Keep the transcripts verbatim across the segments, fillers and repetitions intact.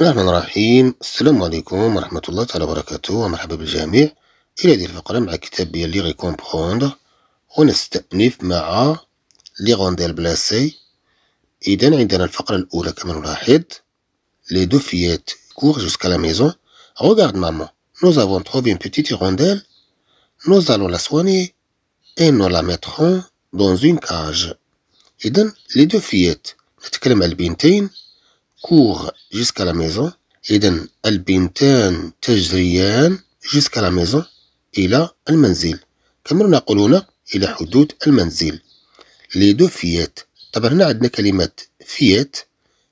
بسم الله الرحمن الرحيم. السلام عليكم ورحمة الله تعالى وبركاته، ومرحبا بالجميع إلى هذه الفقرة مع كتاب لي غيكومبخوندغ، ونستأنف مع لي غونديل بلاسي. إذن عندنا الفقرة الأولى كما نلاحظ لي دو فيات كور جوسكا لا ميزون. Regarde maman, nous avons trouvé une petite hirondelle. Nous allons la soigner et nous la mettrons dans une cage. إذن لي دو فيات نتكلم على البنتين كور جوسكا لا ميزون. إذن البنتان تجريان جوسكا لا ميزون إلى المنزل، كما نقولون إلى حدود المنزل. لي دو فيات، طبعا هنا عندنا كلمة فيات،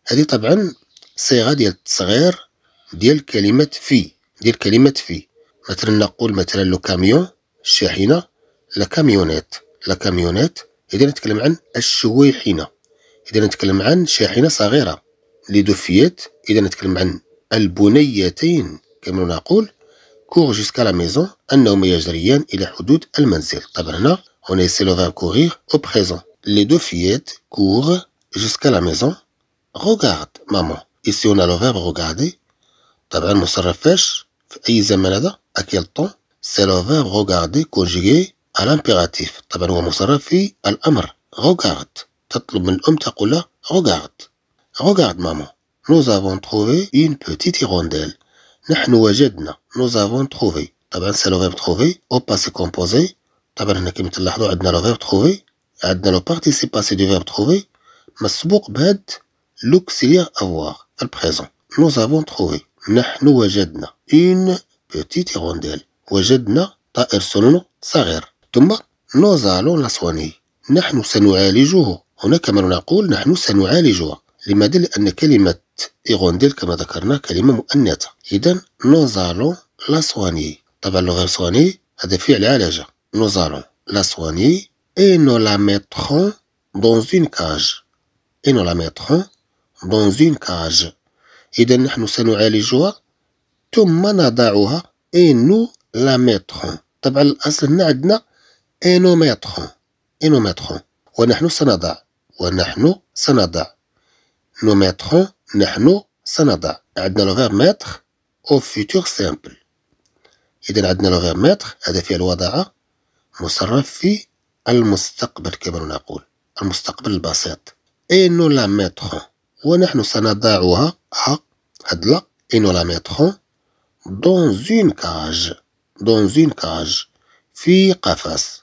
هذه طبعا صيغة ديال التصغير ديال كلمة في، ديال كلمة في. مثلا نقول مثلا لو كاميون الشاحنة، لا كاميونيت، لا كاميونيت. إذا نتكلم عن الشويحنة، إذا نتكلم عن شاحنة صغيرة. لي دو فيات، إذا نتكلم عن البنيتين كما نقول كور جوسكا لا ميزون، أنهما يجريان إلى حدود المنزل. طبعا هنا هنا سي لو فيرب كوغيغ أو بريزون. لي دو فيات كور جوسكا لا ميزون. غوغارد مامون، إيسي هنا لو فيرب غوغاردي، طبعا مصرف فاش في أي زمن هذا، أكيل طون. سي لو فيرب غوغاردي كونجيغي على الإمبيراتيف، طبعا هو مصرف في الأمر. غوغارد، تطلب من الأم تقول لها غوغارد. Regarde maman, nous avons trouvé une petite hirondelle. نحن وجدنا، nous avons trouvé. طبعا سي لو فيرب trouvé او باسي كومبوزي. طبعا هنا كما تلاحظوا عندنا لو فيرب trouvé، عندنا لو participe passé du verbe trouver مسبوق بهاد l'auxiliaire avoir في البريزون. nous avons trouvé، نحن وجدنا une petite hirondelle، وجدنا طائر سنون صغير. ثم nous allons la soigner، نحن سنعالجه. هنا كما نقول نحن سنعالجها، لماذا؟ لأن كلمة إيغونديل كما ذكرنا كلمة مؤنثة. إذن نوزالون لا سواني، طبعا لو غير سواني هذا فعل علاجة. نوزالون لا سواني إي نو لا ميتخون دون زون كاج، إي نو لا ميتخون دون زون كاج. إذن نحن سنعالجها ثم نضعها إي نو لا ميتخون. طبعا الأصل هنا عندنا إي نو ميتخون، إي نو ميتخون، ونحن سنضع، ونحن سنضع. نو ميتخون، نحن سنضع. عندنا لو فيرب ميتخ أو فيتور سامبل. إذا عندنا لو فيرب ميتخ، هذا فعل وضع مصرف في المستقبل كما نقول، المستقبل البسيط. إي نو لا ميتخون، ونحن سنضعها، ها هاد لا، إي نو لا ميتخون دون زون كاج، دون زون كاج، في قفص.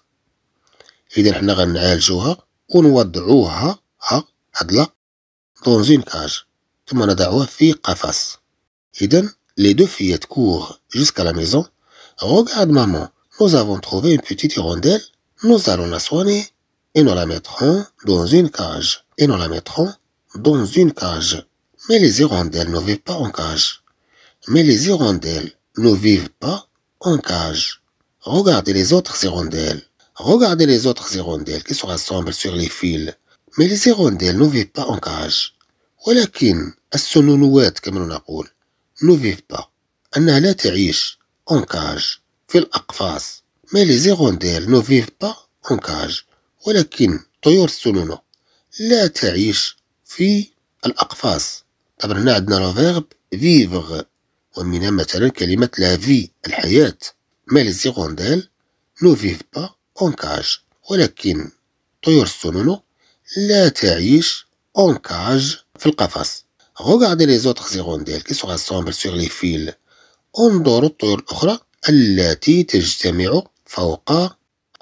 إذا حنا غنعالجوها ونوضعوها، ها هاد لا، دون زون كاج، ثم نضعوها في قفص. إذن لي دو فيات كور جوسكا لا ميزون. Regarde maman, nous avons trouvé une petite hirondelle. Nous allons la soigner et nous la mettrons dans une cage. Et nous la mettrons dans une cage. Mais les hirondelles ne vivent pas en cage. Mais les hirondelles ne vivent pas en cage. Regardez les autres hirondelles. Regardez les autres hirondelles qui se rassemblent sur les fils. Mais les hirondelles ne vivent pas en cage. ولكن السنونوات كما نقول نوفيف با، أنها لا تعيش أون كاج، في الأقفاص. مي لي زيغونديل نوفيف با أون كاج، ولكن طيور السنونو لا تعيش في الأقفاص. طبعا هنا عندنا لو فيرب فيفغ، ومنها مثلا كلمة لا في الحياة. مي لي زيغونديل نوفيف با أون كاج، ولكن طيور السنونو لا تعيش أون كاج، في القفص. Regardez les autres hirondelles qui se rassemblent sur les fils. انظروا الطيور الأخرى التي تجتمع فوق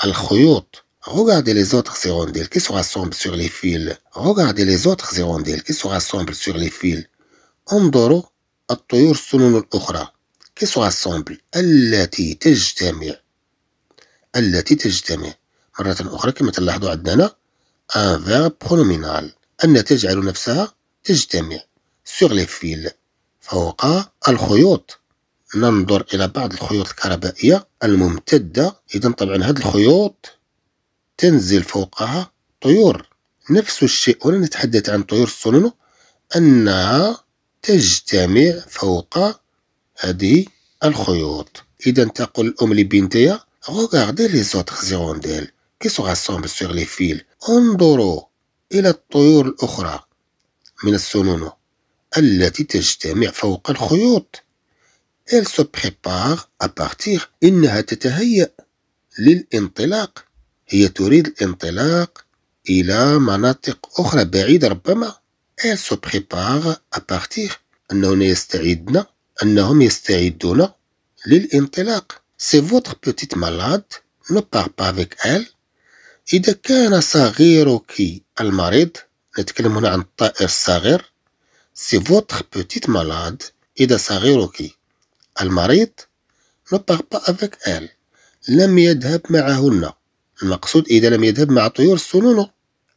الخيوط. Regardez les autres hirondelles qui se rassemblent sur les fils. Regardez les autres hirondelles qui se rassemblent sur les fils. انظروا الطيور السنون الأخرى qui se rassemblent، التي تجتمع، التي تجتمع. مرة أخرى كما تلاحظوا عندنا هنا un verbe pronominal، أن تجعل نفسها تجتمع sur les fils، فوق الخيوط. ننظر إلى بعض الخيوط الكهربائية الممتدة. إذا طبعا هذه الخيوط تنزل فوقها طيور. نفس الشيء هنا نتحدث عن طيور السنونو، أنها تجتمع فوق هذه الخيوط. إذا تقول الأم لبنتها Regardez les autres hirondelles qui se rassemblent sur les fils. انظروا إلى الطيور الأخرى من السنونو التي تجتمع فوق الخيوط. Elle se prépare à partir. إنها تتهيأ للانطلاق. هي تريد الانطلاق إلى مناطق أخرى بعيدة ربما. Elle se prépare à partir. أنهم يستعدون أنهم يستعدون للانطلاق. C'est votre petite malade. Ne pars pas avec elle. إذا كان صغيرك المريض، نتكلم هنا عن الطائر الصغير. C'est votre petite malade. إذا صغيرك المريض ne part pas avec elle. لم يذهب معهن. المقصود إذا لم يذهب مع طيور السنونة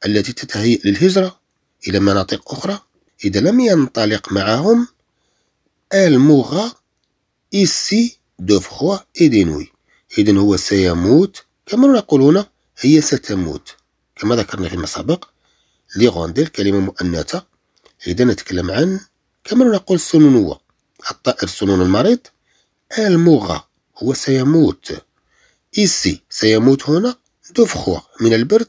التي تتهيأ للهجرة إلى مناطق أخرى، إذا لم ينطلق معهم. elle mourra ici de froid et de nuit. إذن هو سيموت. كما نقول هنا هي ستموت كما ذكرنا فيما سبق. ليغونديل كلمة مؤنثة، إذا نتكلم عن كما نقول السنونوة، الطائر السنون المريض. المغى هو سيموت. إيسي سيموت هنا، دفخوة من البرد،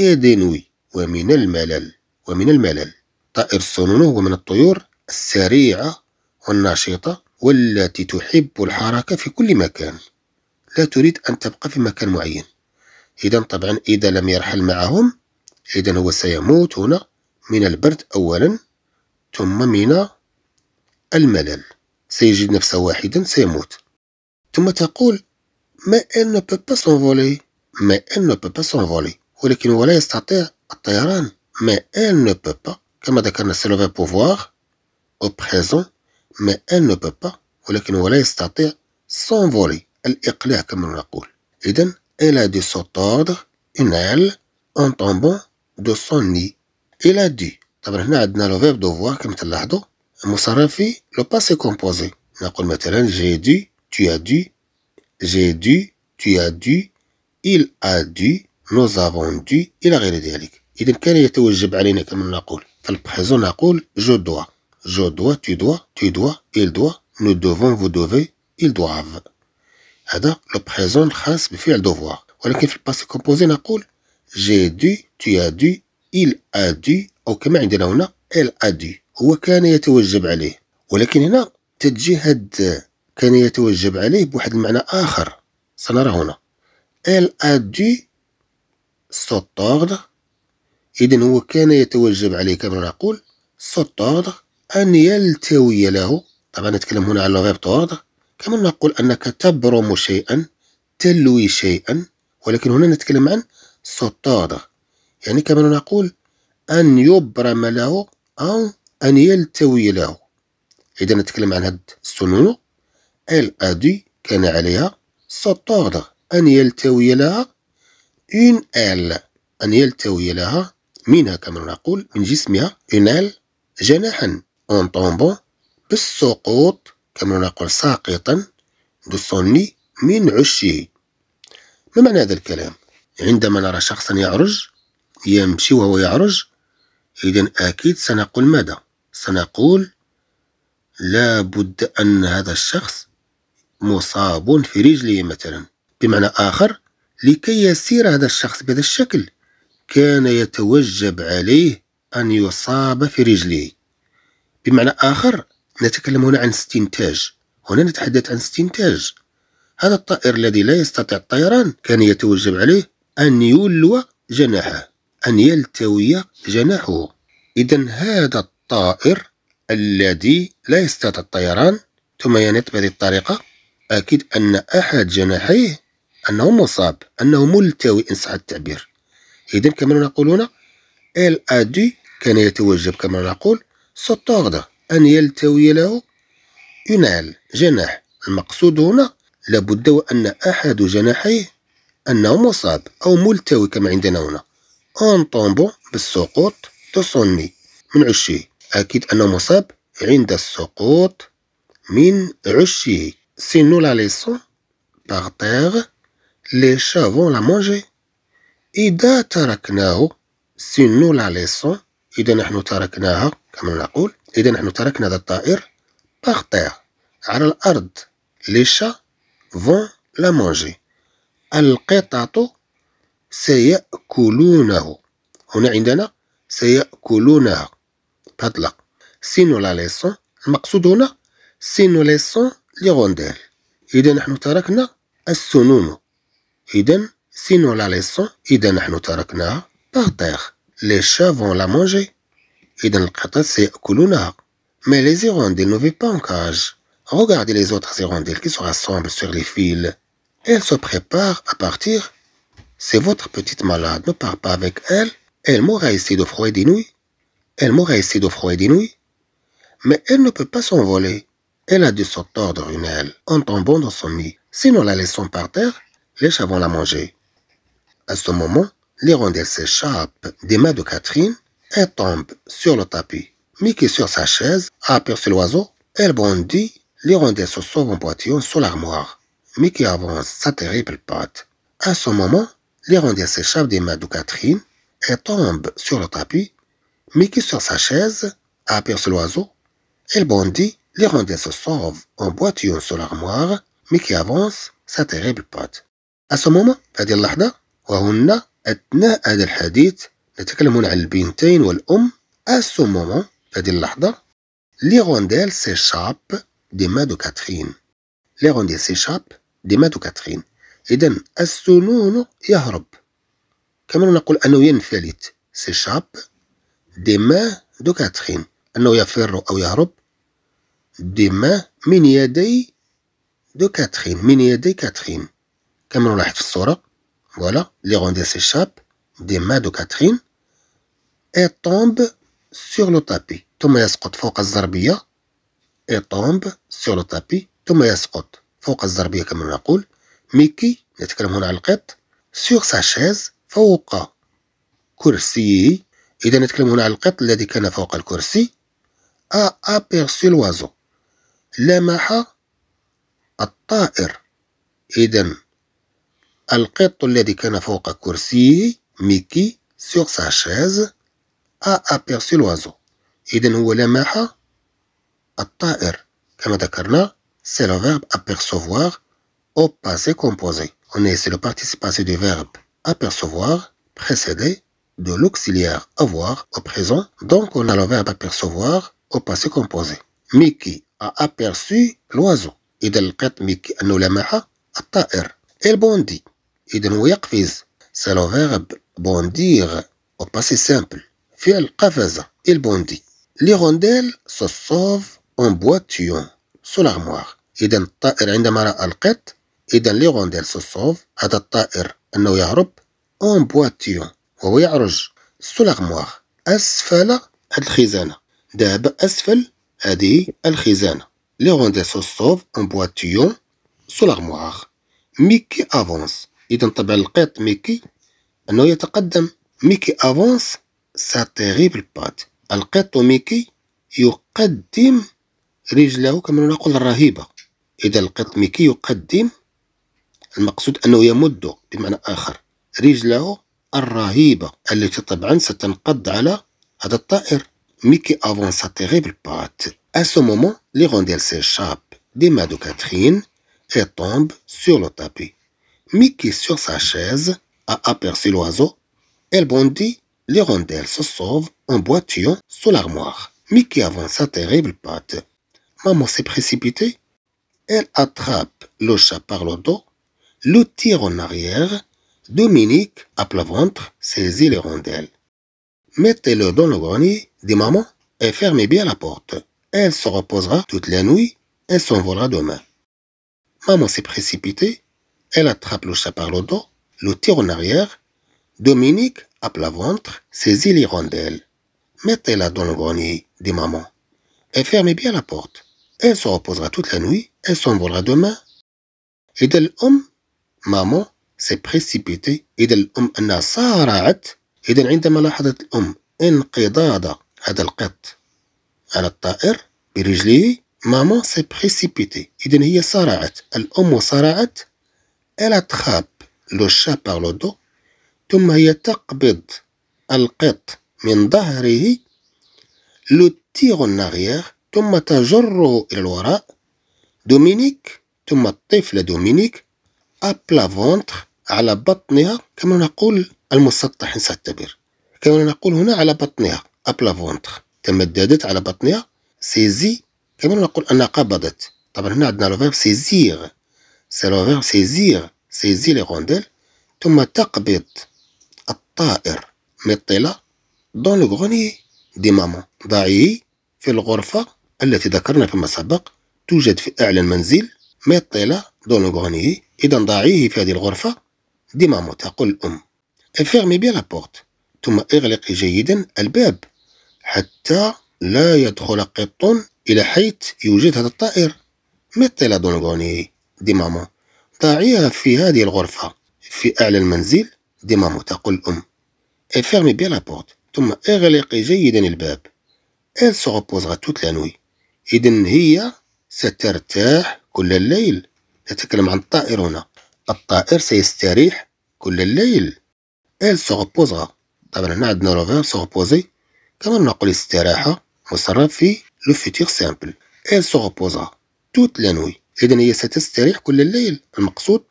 إيدينوي ومن الملل ومن الملل. طائر السنون هو من الطيور السريعة والنشيطة والتي تحب الحركة في كل مكان، لا تريد أن تبقى في مكان معين. إذا طبعا إذا لم يرحل معهم، إذا هو سيموت هنا من البرد أولا ثم من الملل. سيجد نفسه واحدا سيموت. ثم تقول ما elle ne peut pas s'envoler. ما elle ne peut pas s'envoler. ولكن ولا يستطيع الطيران. ما elle ne peut pas. كما ذكرنا c'est le verbe pouvoir au présent. ما elle ne peut pas. ولكن ولا يستطيع s'envoler. الإقلاع كما نقول. إذن elle a dû se tordre une aile en tombant de son nid. Elle a dû. طبعا هنا عندنا le verbe devoir كما تلاحظوا مصرف في لو باسي كومبوزي. نقول مثلا j'ai dû، tu as dû، j'ai dû، tu as dû، il a dû، nous avons dû، إلى غير ذلك. إذا كان يتوجب علينا كما نقول. فالبريزون نقول je dois، je dois، tu dois، tu dois، il doit، nous devons، vous devez، ils doivent. هذا لو بريزون الخاص بفعل دوفوار. ولكن في الباسي كومبوزي نقول j'ai dû، tu as dû، il a dû، أو كما عندنا هنا elle a dû. هو كان يتوجب عليه، ولكن هنا تتجهد كان يتوجب عليه بواحد المعنى آخر سنرى هنا. elle a dû se tordre. إذن هو كان يتوجب عليه كما نقول se tordre أن يلتوي له. طبعا نتكلم هنا على verbe tordre كما نقول أنك تبرم شيئا، تلوي شيئا، ولكن هنا نتكلم عن se tordre، يعني كما نقول أن يبرم له أو أن يلتوي له. إذا نتكلم عن هذا السنون. elle a dû كان عليها se tordre أن يلتوي لها une aile، أن يلتوي لها منها كما نقول من جسمها une aile جناحا en tombant بالسقوط كما نقول ساقطا de son nid من عشه. ما معنى هذا الكلام؟ عندما نرى شخصا يعرج، يمشي وهو يعرج، إذا أكيد سنقول ماذا؟ سنقول لا بد أن هذا الشخص مصاب في رجله مثلا. بمعنى آخر لكي يسير هذا الشخص بهذا الشكل كان يتوجب عليه أن يصاب في رجله. بمعنى آخر نتكلم هنا عن استنتاج. هنا نتحدث عن استنتاج. هذا الطائر الذي لا يستطيع الطيران كان يتوجب عليه أن يلوى جناحه، أن يلتوي جناحه. إذن هذا الطائر الذي لا يستطيع الطيران ثم ينط بهذه الطريقة، أكيد أن أحد جناحيه أنه مصاب، أنه ملتوي إن صح التعبير. إذن كما نقولون إل أدي كان يتوجب كما نقول se tordre أن يلتوي له ينال جناح. المقصود هنا لابد وأن أحد جناحيه أنه مصاب أو ملتوي كما عندنا هنا en tombant بالسقوط de son nid من عشه. أكيد أنه مصاب عند السقوط من عشه. Si nous la laissons par terre, les chats vont la manger. إذا تركناه. Si nous la laissons، إذا نحن تركناها كما نقول. إذا نحن تركنا هذا الطائر par terre على الأرض. Les chats vont la manger. القطط سيأكلونه. هنا عندنا سيأكلونها بهذا الطلق. سينو لا ليسون، المقصود هنا سينو ليسون لي غونديل. إذا نحن تركنا السنون، إذا سينو لا ليسون، إذا نحن تركناها باغتيغ. لي شا فون لا مونجي، إذا القطط سيأكلونها. Mais les hirondelles ne vivent pas en cage. Regardez les autres hirondelles qui se rassemblent sur les fils. Elles se préparent à partir. C'est votre petite malade, ne part pas avec elle. Elle mourra ici de froid et d'inouï. Elle mourra ici de froid et d'inouï. Mais elle ne peut pas s'envoler. Elle a dû se tordre une aile en tombant dans son nid. Si nous la laissons par terre, les chats vont la manger. À ce moment, l'hirondelle s'échappe des mains de Catherine et tombe sur le tapis. Mickey sur sa chaise a aperçu l'oiseau. Elle bondit. L'hirondelle se sauve en boitillant sur l'armoire. Mickey avance sa terrible patte. À ce moment, l'hirondelle s'échappe des mains de Catherine et tombe sur le tapis. Mickey sur sa chaise a aperçu l'oiseau. Elle bondit. L'hirondelle se sauve en boitillant sur l'armoire. Mickey avance sa terrible patte. À ce moment, في هذه اللحظة وهن أثناء هذا الحديث نتكلمون عن البنتين والأم. À ce moment في هذه اللحظة l'hirondelle s'échappe des mains de Catherine. l'hirondelle s'échappe des mains de Catherine. إذا السنون يهرب. كما نقول أنه ينفلت. s'échappe des mains de Catherine. أنه يفر أو يهرب. des mains من يدي de Catherine. من يدي كاترين. كما نلاحظ في الصورة. Voilà. l'hirondelle s'échappe des mains de Catherine. et tombe sur le tapis. ثم يسقط فوق الزربية. et tombe sur le tapis. ثم يسقط فوق الزربية كما نقول. ميكي نتكلم هنا عن القط. sur sa chaise فوق كرسيه. إذا نتكلم هنا عن القط الذي كان فوق الكرسي. a aperçu l'oiseau. لمح الطائر. إذا القط الذي كان فوق كرسيه ميكي sur sa chaise a aperçu l'oiseau. إذا هو لمح الطائر. كما ذكرنا c'est le verbe apercevoir au passé composé. On est ici le participe passé du verbe apercevoir précédé de l'auxiliaire avoir au présent. Donc on a le verbe apercevoir au passé composé. Mickey a aperçu l'oiseau. إذا لقيت ميكي أنه لمح الطائر. Elle bondit. إذا هو يقفز. C'est le verbe bondir au passé simple. فعل قفز. Il bondit. l'hirondelle se sauve en boitillant sur l'armoire. إذا الطائر عندما رأى القط، إذا l'hirondelle se sauve. هذا الطائر أنه يهرب en boitillant. وهو يعرج sur l'armoire. أسفل هذه الخزانة. ذهب أسفل هذه الخزانة. l'hirondelle se sauve en boitillant sur l'armoire. ميكي avance. إذا طبعا القط ميكي أنه يتقدم. ميكي avance sa terrible patte. القط ميكي يقدم رجله كما نقول الرهيبة. إذا القط ميكي يقدم، المقصود أنه يمد بمعنى آخر رجله الرهيبة التي طبعا ستنقض على هذا الطائر. ميكي افونس سا تيريبل بات. À ce moment, l'hirondelle s'échappe des mains de Catherine et tombe sur le tapis. Mickey sur sa chaise a aperçu l'oiseau. Elle bondit. L'hirondelle se sauve en boitillant sous l'armoire. Mickey avance sa terrible patte. Maman s'est précipitée. Elle attrape le chat par le dos, le tire en arrière. Dominique, à plat ventre, saisit l'hirondelle. Mettez-le dans le grenier, dit maman, et fermez bien la porte. Elle se reposera toute la nuit et s'envolera demain. Maman s'est précipitée. Elle attrape le chat par le dos, le tire en arrière. Dominique, à plat ventre, saisit l'hirondelle. Mettez-la dans le grenier, dit maman, et fermez bien la porte. Elle se reposera toute la nuit et s'envolera demain. إذا الأم maman s'est précipitée. إذا الأم أنها سارعت. إذا عندما لاحظت الأم انقضاض هذا القط على الطائر برجله maman s'est précipitée. إذا هي سارعت. الأم سارعت. elle attrape le chat par le dos. ثم هي تقبض القط من ظهره لو تيغ ان اغيير. ثم تجره إلى الوراء. دومينيك، ثم الطفلة دومينيك أبلا فونتر على بطنها. كما نقول المسطح نستبر. كما نقول هنا على بطنها أبلا فونتر. تمددت على بطنها. سيزي كما نقول أنها قبضت. طبعا هنا عندنا لو فيرب سيزيغ، سي لو فيرب سيزيغ، سيزي لي غونديل، ثم تقبض الطائر مطلة دون لو غوني دي ماما، ضعيه في الغرفة التي ذكرنا فيما سبق، توجد في أعلى المنزل مطلة دون لو غوني، إذا ضعيه في هذه الغرفة دي ماما، تقول الأم. افيرمي بيان لا بورت، ثم اغلقي جيدا الباب حتى لا يدخل قط إلى حيث يوجد هذا الطائر. مطلة دون لو غوني دي ماما، ضعيها في هذه الغرفة في أعلى المنزل دي ماما، تقول الأم. Fermez bien la porte. ثم اغلقي جيدا الباب. Elle se reposera toute la nuit. إذن هي سترتاح كل الليل. نتكلم عن الطائر هنا. الطائر سيستريح كل الليل. Elle se reposera. طبعا هنا عندنا لو فيرب se reposer. كما نقول استراحة مصرف في لو فيتيغ سامبل. Elle se reposera toute la nuit. إذن هي ستستريح كل الليل. المقصود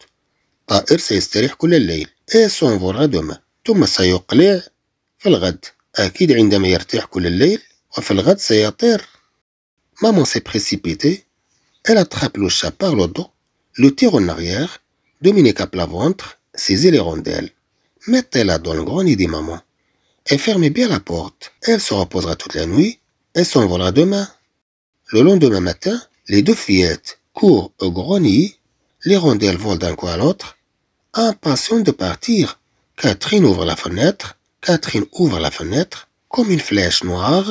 الطائر سيستريح كل الليل. Elle s'envolera demain. ثم سيقلع في الغد، أكيد عندما يرتاح كل الليل وفي الغد سيطير. مامون سي بريسيبيتي، elle attrape le chat par le dos, le tire en arrière, Dominique à plat ventre, saisit les rondelles. Mettez-la dans le grenier dit maman. Et fermez bien la porte. Elle se reposera toute la nuit et s'envolera demain. Le lendemain matin, les deux fillettes courent au grenier, les rondelles volent d'un coin à l'autre, impatientes de partir. Catherine ouvre la fenêtre, Catherine ouvre la fenêtre, comme une flèche noire,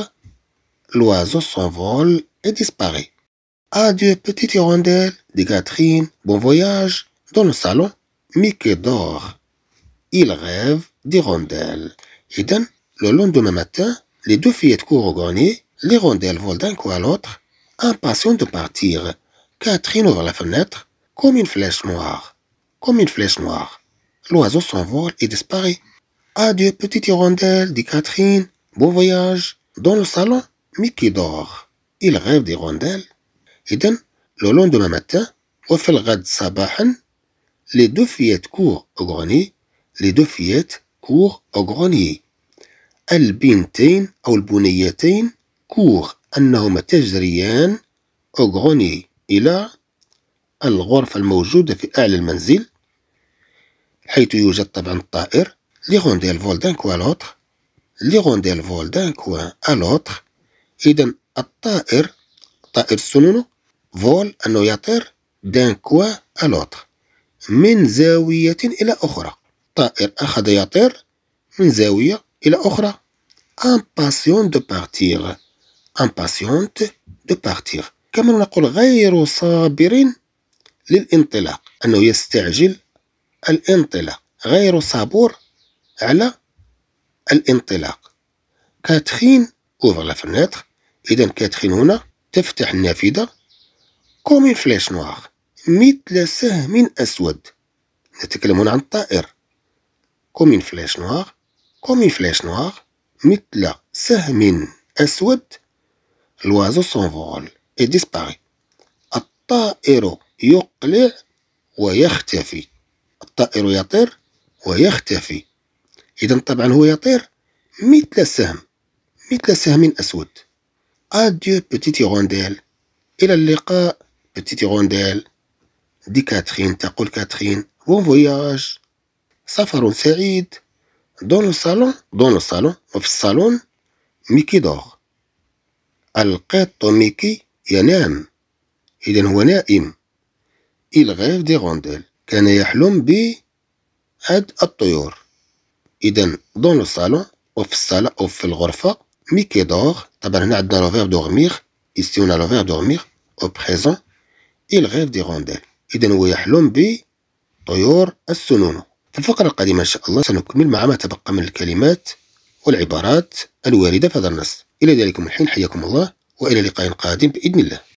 l'oiseau s'envole et disparaît. Adieu petite hirondelle, dit Catherine, bon voyage. Dans le salon, Mickey dort. Il rêve d'hirondelle. Et donc, le lendemain matin, les deux fillettes courent au grenier, l'hirondelle vole d'un coup à l'autre, impatiente de partir. Catherine ouvre la fenêtre, comme une flèche noire, comme une flèche noire. L'oiseau s'envole et disparaît. Adieu, petite hirondelle, dit Catherine. Bon voyage. Dans le salon, Mickey dort. Il rêve d'hirondelle. Et donc, le lendemain matin, وفي الغد صباحا, les deux fillettes courent au grenier. Les deux fillettes courent au grenier. البنتين أو البنيتين courent أنهما تجريان au grenier إلى الغرفة الموجودة في أعلى المنزل. حيث يوجد طبعا الطائر. لي غونديل فول دان كوا لوتر، لي غونديل فول دان كوا الوتر. إذا الطائر طائر سنونو فول أنه يطير دان كوا الوتر من زاوية إلى أخرى. الطائر أخذ يطير من زاوية إلى أخرى. امباسيون دو بارتيغ، امباسيون دو بارتيغ. كما نقول غير صابر للانطلاق، أنه يستعجل الانطلاق، غير صبور على الانطلاق. كاترين اوفر لا فناتر، اذا كاترين هنا تفتح النافذه. كومين فلاش نوار، مثل سهم اسود. نتكلم هنا عن الطائر. كومين فلاش نوار، كومين فلاش نوار، مثل سهم اسود. لوازو سونفول اي ديسباري. الطائر يقلع ويختفي. الطائر يطير ويختفي. إذا طبعا هو يطير مثل السهم، مثل سهم أسود. أديو بتيتي غونديل، إلى اللقاء بتيتي غونديل، دي كاترين، تقول كاترين. بون فواياج، سفر سعيد. دون لو صالون، دون لو صالون، وفي الصالون ميكي دور. القط ميكي ينام، إذا هو نائم. إل غيف دي غونديل، كان يحلم بعد الطيور. إذا دون لو صالون وفي الصالة أو في الغرفة ميكي دور. طبعا هنا عندنا لو فيرب دورميغ، إيسي هنا لو فيرب دورميغ أو بريزون. إل غيف دي غونديل، إذا هو يحلم بطيور السنونو. في الفقرة القادمة إن شاء الله سنكمل مع ما تبقى من الكلمات والعبارات الواردة في هذا النص. إلى ذلك الحين حياكم الله وإلى لقاء قادم بإذن الله.